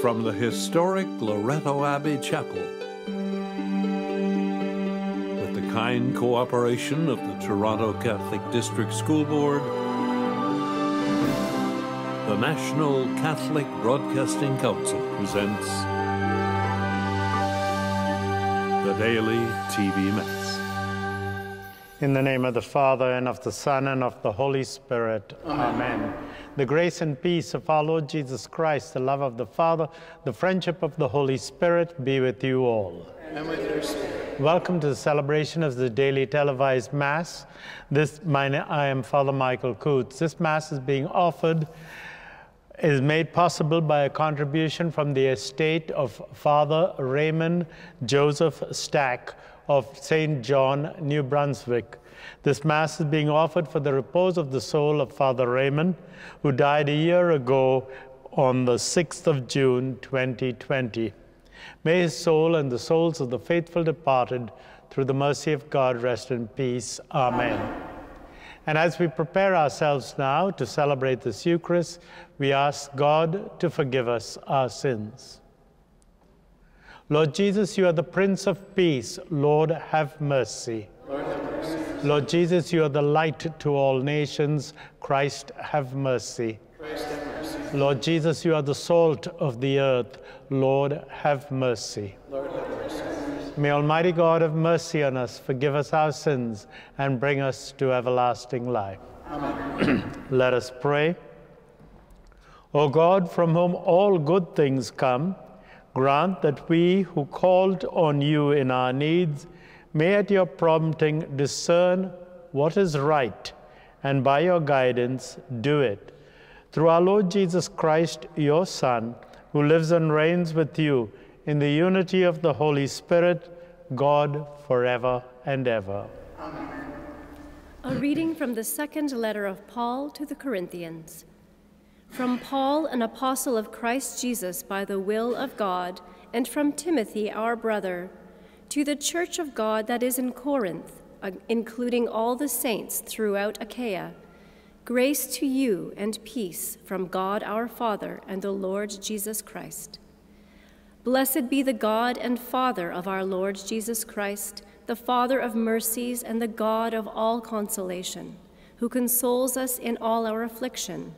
from the historic Loreto Abbey Chapel. With the kind cooperation of the Toronto Catholic District School Board, the National Catholic Broadcasting Council presents the Daily TV Mass. In the name of the Father, and of the Son, and of the Holy Spirit. Amen. Amen. The grace and peace of our Lord Jesus Christ, the love of the Father, the friendship of the Holy Spirit be with you all. And with your spirit. Welcome to the celebration of the daily televised Mass. I am Father Michael Coutts. This Mass is being offered, is made possible by a contribution from the estate of Father Raymond Joseph Stack of St. John, New Brunswick. This Mass is being offered for the repose of the soul of Father Raymond, who died a year ago on the 6th of June, 2020. May his soul and the souls of the faithful departed, through the mercy of God, rest in peace. Amen. Amen. And as we prepare ourselves now to celebrate this Eucharist, we ask God to forgive us our sins. Lord Jesus, you are the Prince of Peace. Lord, have mercy. Lord, have mercy. Lord Jesus, you are the light to all nations. Christ, have mercy. Christ, have mercy. Lord Jesus, you are the salt of the earth. Lord, have mercy. Lord, have mercy. May Almighty God have mercy on us, forgive us our sins, and bring us to everlasting life. Amen. Let us pray. O God, from whom all good things come, grant that we who called on you in our needs may at your prompting discern what is right, and by your guidance do it. Through our Lord Jesus Christ, your Son, who lives and reigns with you in the unity of the Holy Spirit, God, forever and ever. Amen. A reading from the second letter of Paul to the Corinthians. From Paul, an apostle of Christ Jesus by the will of God, and from Timothy, our brother, to the church of God that is in Corinth, including all the saints throughout Achaia, grace to you and peace from God our Father and the Lord Jesus Christ. Blessed be the God and Father of our Lord Jesus Christ, the Father of mercies and the God of all consolation, who consoles us in all our affliction,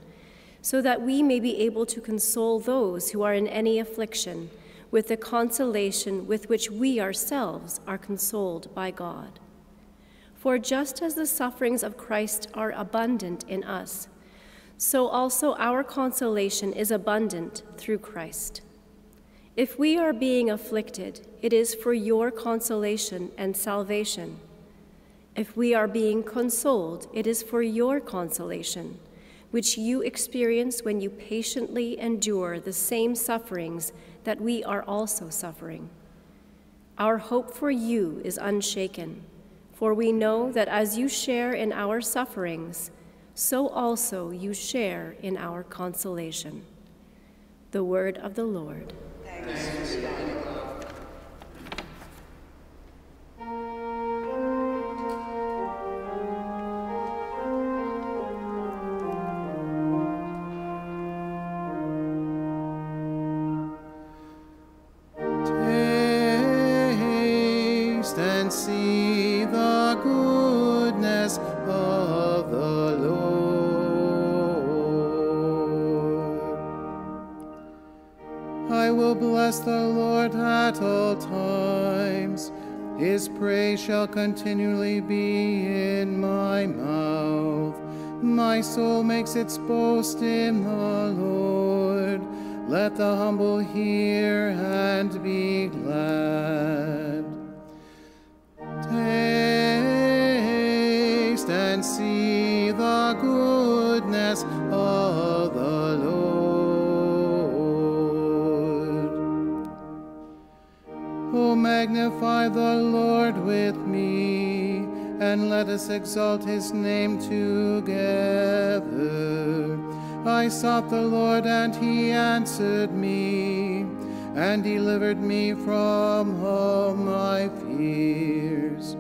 so that we may be able to console those who are in any affliction with the consolation with which we ourselves are consoled by God. For just as the sufferings of Christ are abundant in us, so also our consolation is abundant through Christ. If we are being afflicted, it is for your consolation and salvation. If we are being consoled, it is for your consolation, which you experience when you patiently endure the same sufferings that we are also suffering. Our hope for you is unshaken, for we know that as you share in our sufferings, so also you share in our consolation. The word of the Lord. Thanks be to God. Continually be in my mouth. My soul makes its boast in the Lord. Let the humble hear and be glad. Taste and see the goodness of the Lord. Oh, magnify the Lord with me, and let us exalt his name together. I sought the Lord, and he answered me, and delivered me from all my fears.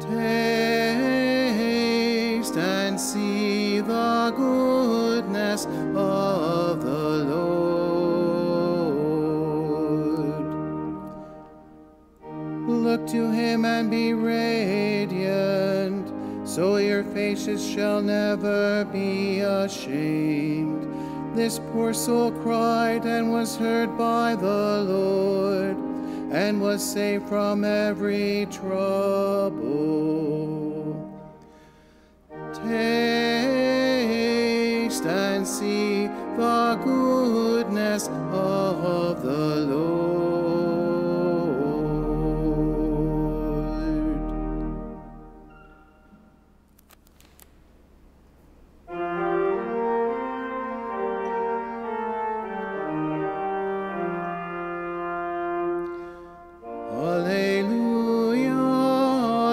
Taste and see the goodness of the Lord. look to him and be radiant, so your faces shall never be ashamed. This poor soul cried and was heard by the Lord, and was saved from every trouble. Taste and see the goodness of the Lord. Alleluia,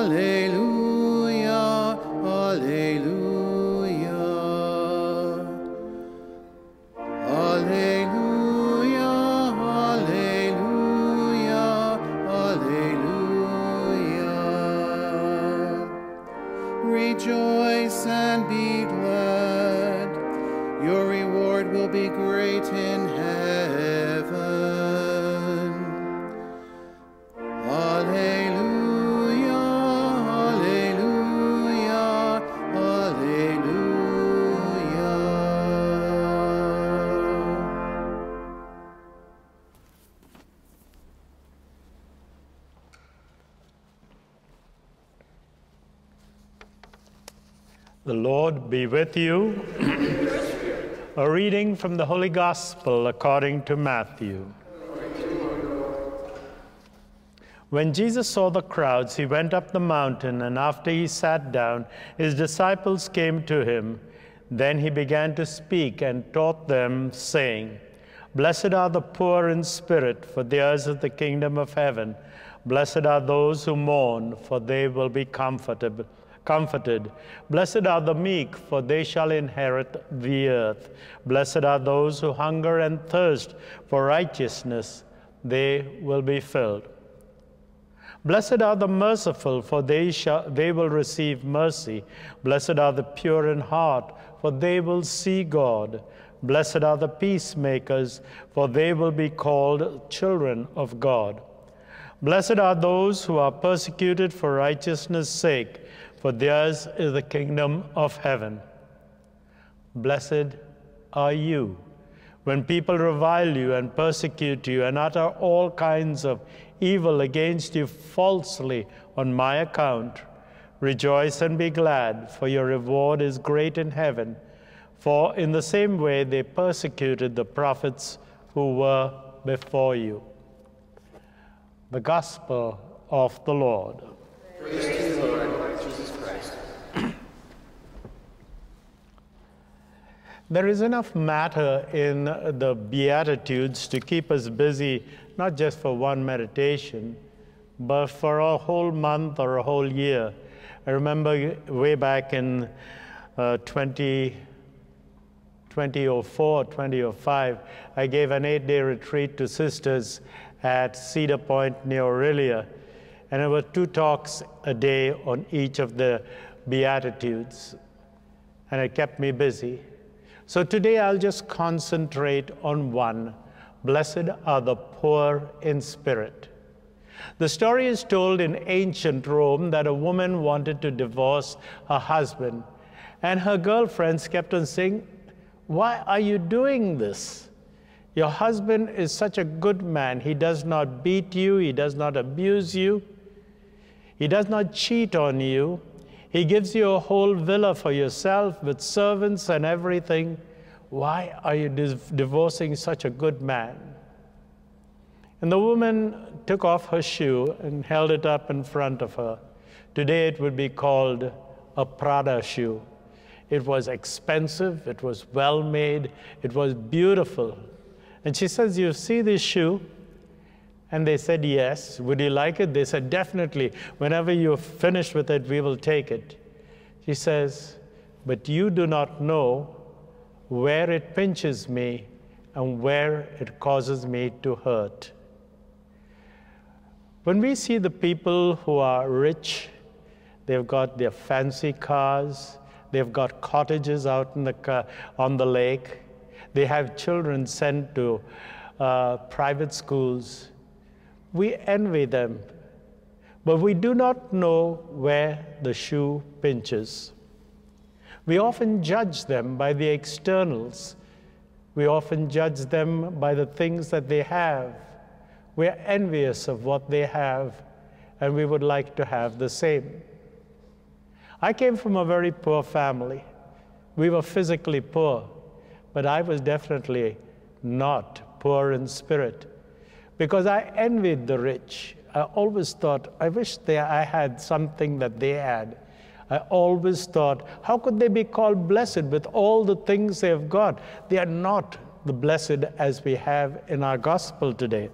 alleluia, alleluia. Rejoice and be glad, your reward will be great in heaven. Alleluia, alleluia, alleluia. The Lord be with you. A reading from the Holy Gospel according to Matthew. Glory to you, Lord. When Jesus saw the crowds, he went up the mountain, and after he sat down, his disciples came to him. Then he began to speak and taught them, saying, "Blessed are the poor in spirit, for theirs is the kingdom of heaven. Blessed are those who mourn, for they will be comforted. Blessed are the meek, for they shall inherit the earth. Blessed are those who hunger and thirst for righteousness, they will be filled. Blessed are the merciful, for they will receive mercy. Blessed are the pure in heart, for they will see God. Blessed are the peacemakers, for they will be called children of God. Blessed are those who are persecuted for righteousness' sake, for theirs is the kingdom of heaven. Blessed are you when people revile you and persecute you and utter all kinds of evil against you falsely on my account. Rejoice and be glad, for your reward is great in heaven. For in the same way they persecuted the prophets who were before you." The Gospel of the Lord. Praise to you, Lord. There is enough matter in the Beatitudes to keep us busy, not just for one meditation, but for a whole month or a whole year. I remember way back in 2004, 2005, I gave an 8-day retreat to sisters at Cedar Point near Aurelia, and there were 2 talks a day on each of the Beatitudes, and it kept me busy. So today I'll just concentrate on one. Blessed are the poor in spirit. The story is told in ancient Rome that a woman wanted to divorce her husband, and her girlfriends kept on saying, "Why are you doing this? Your husband is such a good man. He does not beat you. He does not abuse you. He does not cheat on you. He gives you a whole villa for yourself with servants and everything. Why are you divorcing such a good man?" And the woman took off her shoe and held it up in front of her. Today it would be called a Prada shoe. It was expensive, it was well made, it was beautiful. And she says, "You see this shoe?" And they said, "Yes. Would you like it?" They said, "Definitely. Whenever you're finished with it, we will take it." She says, "But you do not know where it pinches me and where it causes me to hurt." When we see the people who are rich, they've got their fancy cars, they've got cottages out in on the lake, they have children sent to private schools, we envy them. but we do not know where the shoe pinches. We often judge them by the externals. We often judge them by the things that they have. We're envious of what they have, and we would like to have the same. I came from a very poor family. We were physically poor, but I was definitely not poor in spirit, because I envied the rich. I always thought, I wish I had something that they had. I always thought, how could they be called blessed with all the things they have got? They are not the blessed as we have in our gospel today.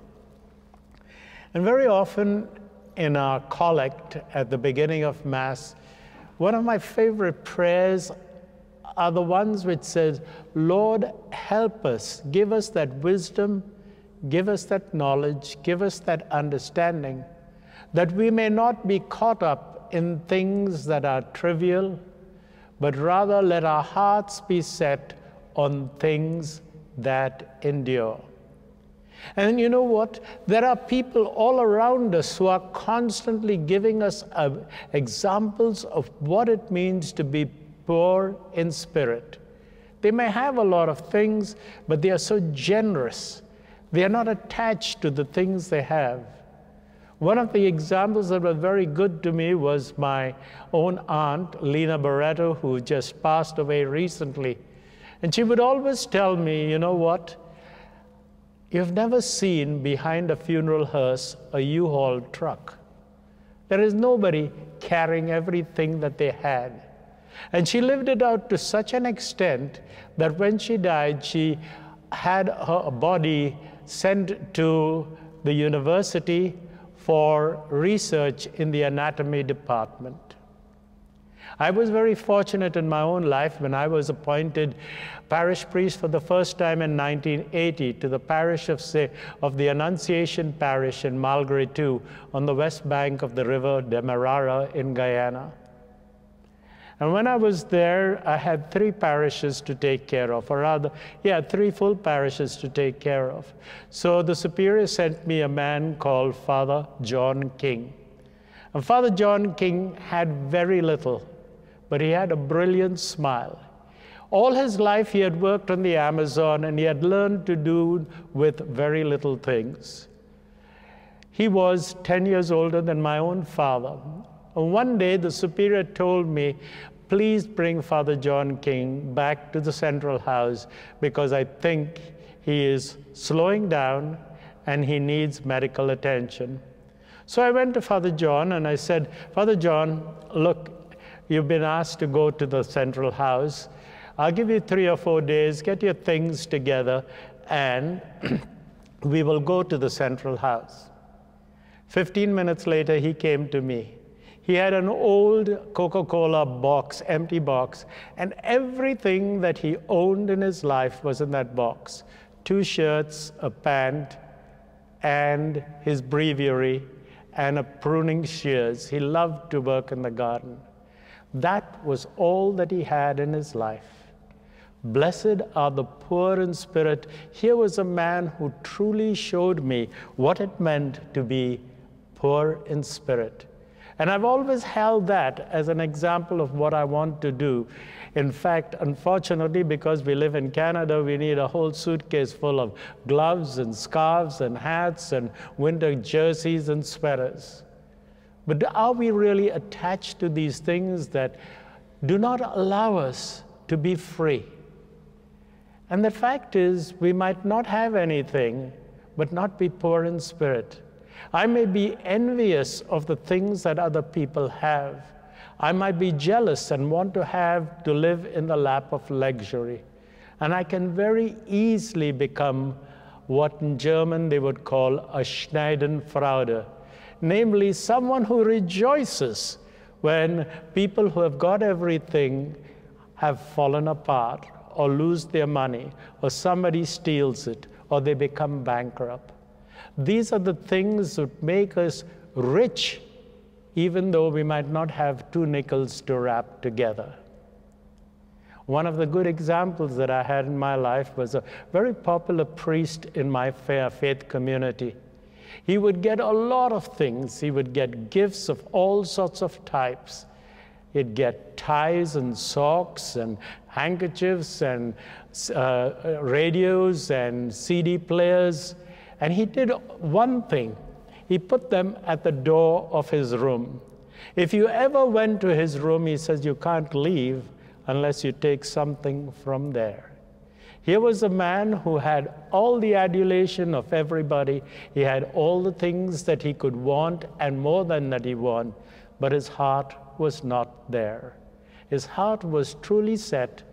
And very often in our collect at the beginning of Mass, one of my favorite prayers are the ones which says, Lord, help us, give us that wisdom, give us that knowledge, give us that understanding, that we may not be caught up in things that are trivial, but rather let our hearts be set on things that endure. And you know what? There are people all around us who are constantly giving us examples of what it means to be poor in spirit. They may have a lot of things, but they are so generous. They are not attached to the things they have. One of the examples that were very good to me was my own aunt, Lena Baratto, who just passed away recently. And she would always tell me, you know what? You've never seen behind a funeral hearse a U-Haul truck. There is nobody carrying everything that they had. And she lived it out to such an extent that when she died, she had her body sent to the university for research in the anatomy department. I was very fortunate in my own life when I was appointed parish priest for the first time in 1980 to the parish of the Annunciation Parish in Malgary II on the west bank of the river Demerara in Guyana. And when I was there, I had three parishes to take care of, or rather, three full parishes to take care of. So the superior sent me a man called Father John King. And Father John King had very little, but he had a brilliant smile. All his life he had worked on the Amazon, and he had learned to do with very little things. He was 10 years older than my own father. One day, the superior told me, please bring Father John King back to the central house because I think he is slowing down and he needs medical attention. So I went to Father John and I said, Father John, look, you've been asked to go to the central house. I'll give you 3 or 4 days, get your things together, and we will go to the central house. 15 minutes later, he came to me. He had an old Coca-Cola box, empty box, and everything that he owned in his life was in that box. 2 shirts, a pant, and his breviary, and a pruning shears. He loved to work in the garden. That was all that he had in his life. Blessed are the poor in spirit. Here was a man who truly showed me what it meant to be poor in spirit. And I've always held that as an example of what I want to do. In fact, unfortunately, because we live in Canada, we need a whole suitcase full of gloves and scarves and hats and winter jerseys and sweaters. But are we really attached to these things that do not allow us to be free? And the fact is, we might not have anything, but not be poor in spirit. I may be envious of the things that other people have. I might be jealous and want to live in the lap of luxury. And I can very easily become what in German they would call a Schadenfreude, namely someone who rejoices when people who have got everything have fallen apart or lose their money or somebody steals it or they become bankrupt. These are the things that make us rich, even though we might not have 2 nickels to wrap together. One of the good examples that I had in my life was a very popular priest in my faith community. He would get a lot of things. He would get gifts of all sorts of types. He'd get ties and socks and handkerchiefs and radios and CD players. And he did one thing. He put them at the door of his room. If you ever went to his room, he says, you can't leave unless you take something from there. Here was a man who had all the adulation of everybody. He had all the things that he could want and more than that he wanted, but his heart was not there. His heart was truly set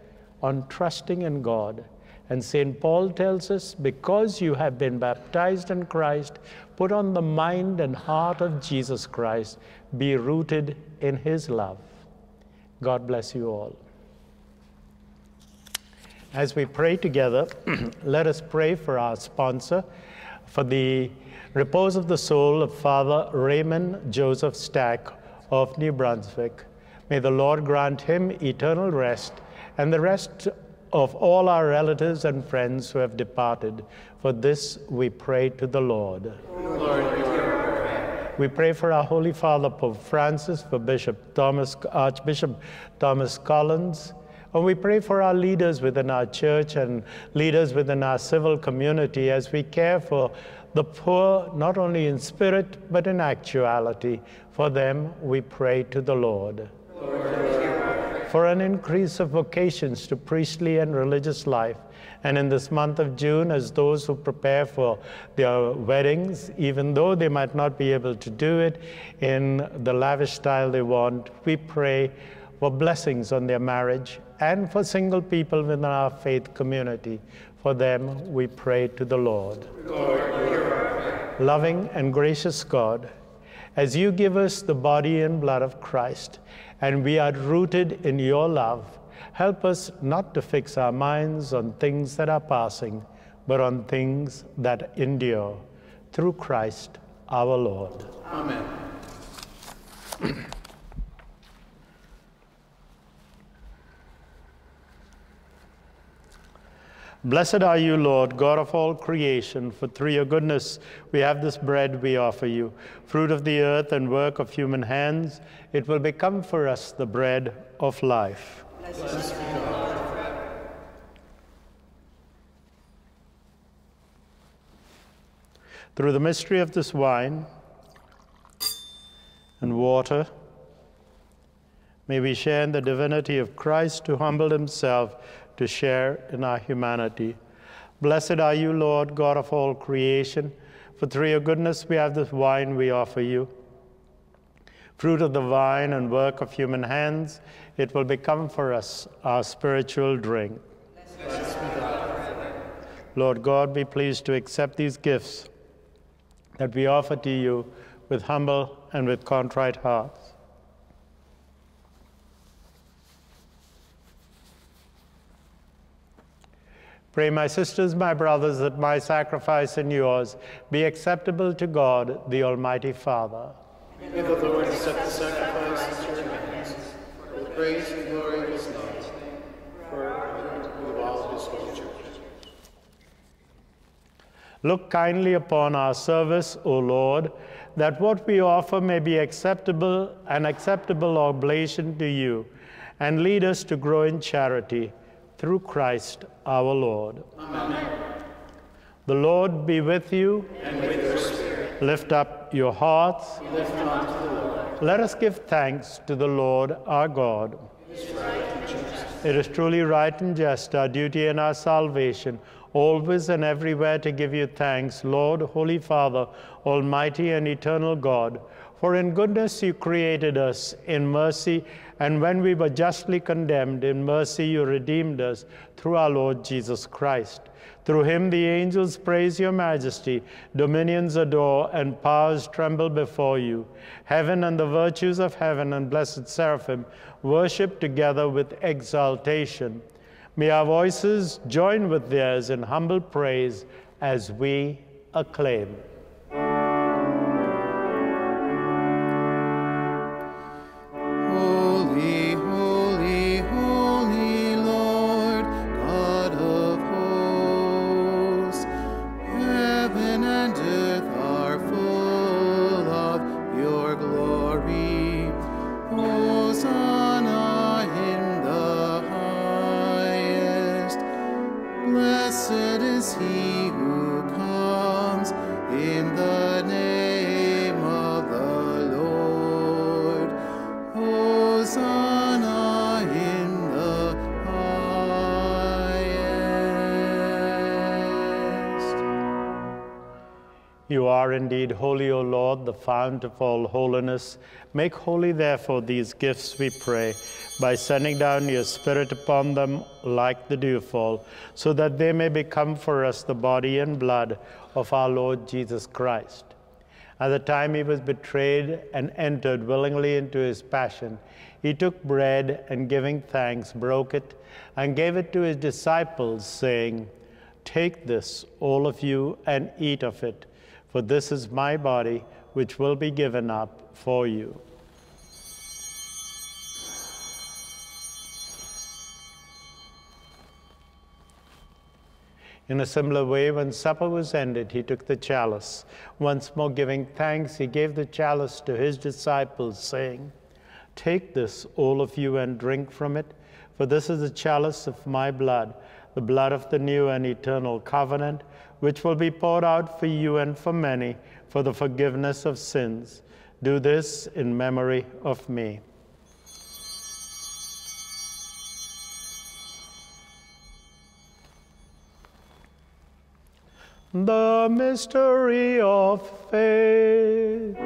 on trusting in God. And St. Paul tells us, because you have been baptized in Christ, put on the mind and heart of Jesus Christ, be rooted in his love. God bless you all. As we pray together, let us pray for our sponsor, for the repose of the soul of Father Raymond Joseph Stack of New Brunswick. May the Lord grant him eternal rest and the rest of all our relatives and friends who have departed. For this we pray to the Lord. Lord, hear our prayer. We pray for our Holy Father, Pope Francis, for Archbishop Thomas Collins, and we pray for our leaders within our church and leaders within our civil community as we care for the poor, not only in spirit, but in actuality. For them, we pray to the Lord. Lord, for an increase of vocations to priestly and religious life. And in this month of June, as those who prepare for their weddings, even though they might not be able to do it in the lavish style they want, we pray for blessings on their marriage, and for single people within our faith community. For them, we pray to the Lord. Lord, loving and gracious God, as you give us the body and blood of Christ, and we are rooted in your love, help us not to fix our minds on things that are passing, but on things that endure. Through Christ our Lord. Amen. Blessed are you, Lord, God of all creation, for through your goodness we have this bread we offer you, fruit of the earth and work of human hands. It will become for us the bread of life. Blessed be God forever. Through the mystery of this wine and water, may we share in the divinity of Christ, who humbled himself to share in our humanity. Blessed are you, Lord, God of all creation, for through your goodness we have this wine we offer you. Fruit of the vine and work of human hands, it will become for us our spiritual drink. Lord God, be pleased to accept these gifts that we offer to you with humble and with contrite hearts. Pray, my sisters, my brothers, that my sacrifice and yours be acceptable to God, the Almighty Father. May the Lord accept the sacrifice and your hands for the praise and glory of his name, for the all of his holy church. Look kindly upon our service, O Lord, that what we offer may be acceptable, an acceptable oblation to you, and lead us to grow in charity. Through Christ our Lord. Amen. The Lord be with you. And with your spirit. Lift up your hearts. Lift up to the Lord. Let us give thanks to the Lord our God. It is right and just. It is truly right and just, our duty and our salvation, always and everywhere to give you thanks, Lord, Holy Father, Almighty and eternal God. For in goodness you created us, in mercy, and when we were justly condemned, in mercy you redeemed us through our Lord Jesus Christ. Through him the angels praise your majesty, dominions adore, and powers tremble before you. Heaven and the virtues of heaven and blessed seraphim worship together with exaltation. May our voices join with theirs in humble praise as we acclaim. Earth are full. Blessed is he who comes in the name of the Lord. Hosanna in the highest. You are indeed holy, O Lord, the fount of all holiness. Make holy, therefore, these gifts, we pray, by sending down your Spirit upon them like the dewfall, so that they may become for us the body and blood of our Lord Jesus Christ. At the time he was betrayed and entered willingly into his passion, he took bread and, giving thanks, broke it and gave it to his disciples, saying, "Take this, all of you, and eat of it, for this is my body, which will be given up for you." In a similar way, when supper was ended, he took the chalice. Once more giving thanks, he gave the chalice to his disciples, saying, "Take this, all of you, and drink from it, for this is the chalice of my blood, the blood of the new and eternal covenant, which will be poured out for you and for many for the forgiveness of sins. Do this in memory of me." The mystery of faith.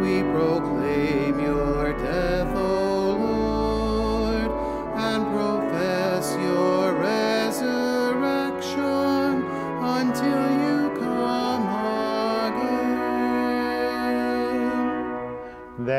We proclaim your death, O Lord, and profess your resurrection until you come again.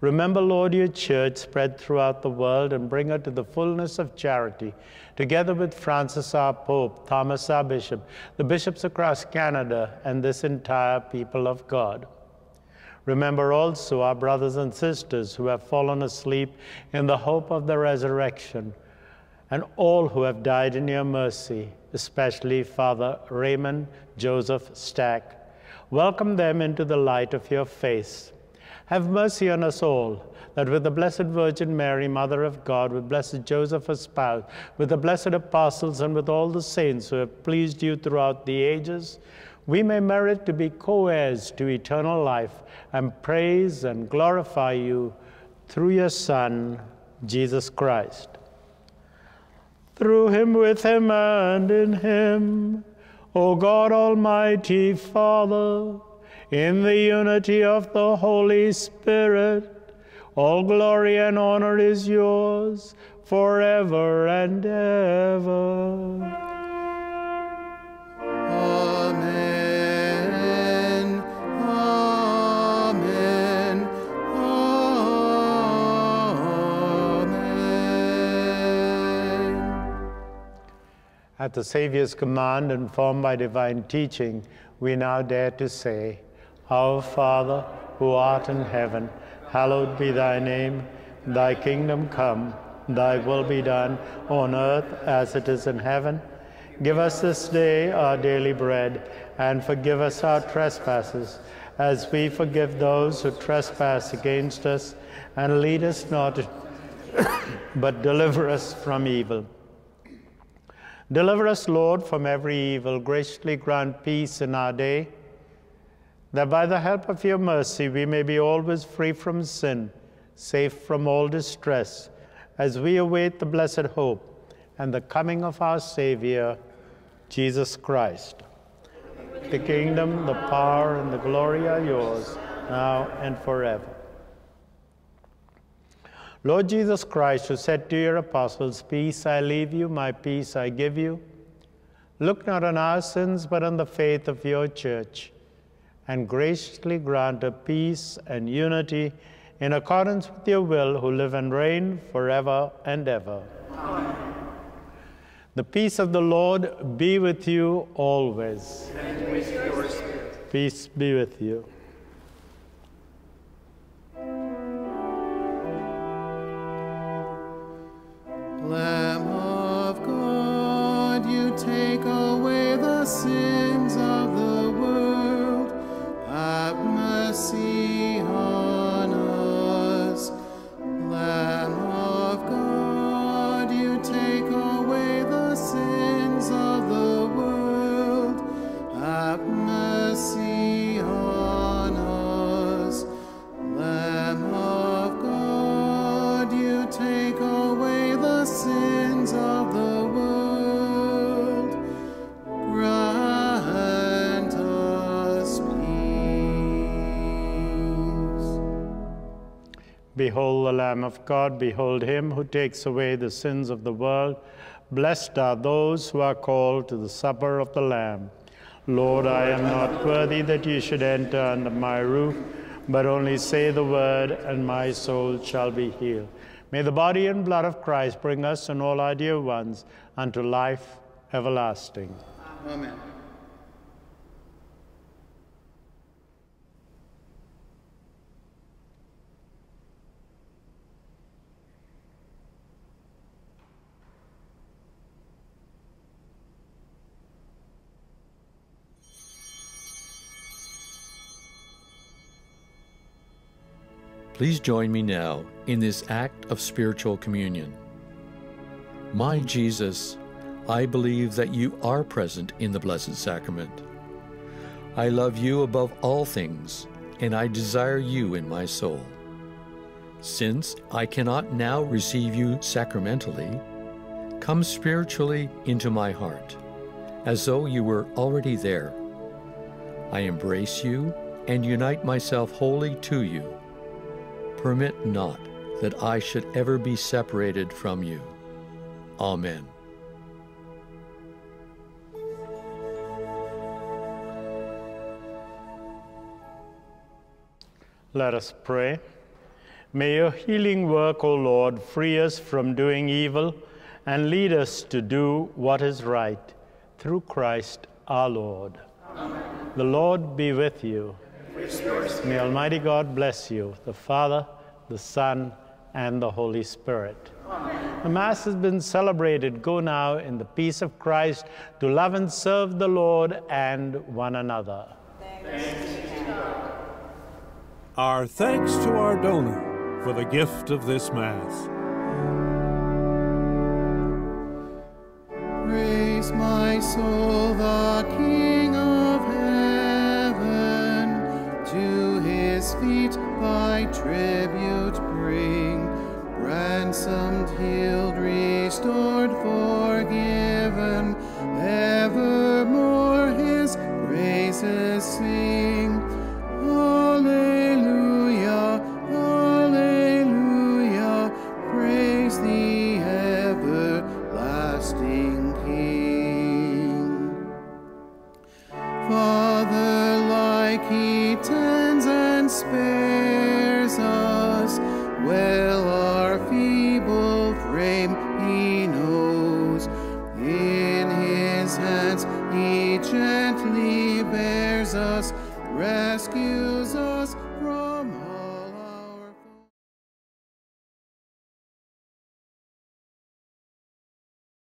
Remember, Lord, your church spread throughout the world, and bring her to the fullness of charity, together with Francis our Pope, Thomas our Bishop, the bishops across Canada, and this entire people of God. Remember also our brothers and sisters who have fallen asleep in the hope of the resurrection, and all who have died in your mercy, especially Father Raymond Joseph Stack. Welcome them into the light of your face. Have mercy on us all, that with the Blessed Virgin Mary, Mother of God, with Blessed Joseph, her spouse, with the blessed apostles, and with all the saints who have pleased you throughout the ages, we may merit to be co-heirs to eternal life and praise and glorify you through your Son, Jesus Christ. Through him, with him, and in him, O God, Almighty Father, in the unity of the Holy Spirit, all glory and honor is yours forever and ever. Amen. Amen. Amen. At the Savior's command, informed by divine teaching, we now dare to say, "Our Father, who art in heaven, hallowed be thy name. Thy kingdom come, thy will be done on earth as it is in heaven. Give us this day our daily bread, and forgive us our trespasses, as we forgive those who trespass against us. And lead us not, but deliver us from evil." Deliver us, Lord, from every evil. Graciously grant peace in our day, that by the help of your mercy we may be always free from sin, safe from all distress, as we await the blessed hope and the coming of our Savior, Jesus Christ. The kingdom, the power, and the glory are yours, now and forever. Lord Jesus Christ, who said to your apostles, "Peace I leave you, my peace I give you," look not on our sins, but on the faith of your church, and graciously grant a peace and unity in accordance with your will, who live and reign forever and ever. Amen. The peace of the Lord be with you always. And with your spirit. Peace be with you. Lamb of God, you take away the sins of the world, have mercy on us. Lamb of God, you take away the sins of the world, have mercy on us. Lamb of God, you take away the sins of the world, grant us peace. Behold the Lamb of God, behold him who takes away the sins of the world. Blessed are those who are called to the supper of the Lamb. Lord, I am not worthy that you should enter under my roof, but only say the word, and my soul shall be healed. May the body and blood of Christ bring us and all our dear ones unto life everlasting. Amen. Please join me now in this act of spiritual communion. My Jesus, I believe that you are present in the Blessed Sacrament. I love you above all things, and I desire you in my soul. Since I cannot now receive you sacramentally, come spiritually into my heart, as though you were already there. I embrace you and unite myself wholly to you. Permit not that I should ever be separated from you. Amen. Let us pray. May your healing work, O Lord, free us from doing evil and lead us to do what is right, through Christ our Lord. Amen. The Lord be with you. May Almighty God bless you, the Father, the Son, and the Holy Spirit. Amen. The Mass has been celebrated. Go now in the peace of Christ to love and serve the Lord and one another. Thanks be to God. Our thanks to our donor for the gift of this Mass. Praise my soul, the King of heaven, to his feet by tribute bring, ransomed, healed, restored, forgiven, evermore his praises sing. Alleluia, alleluia, praise the everlasting King. Father, like he tends and spares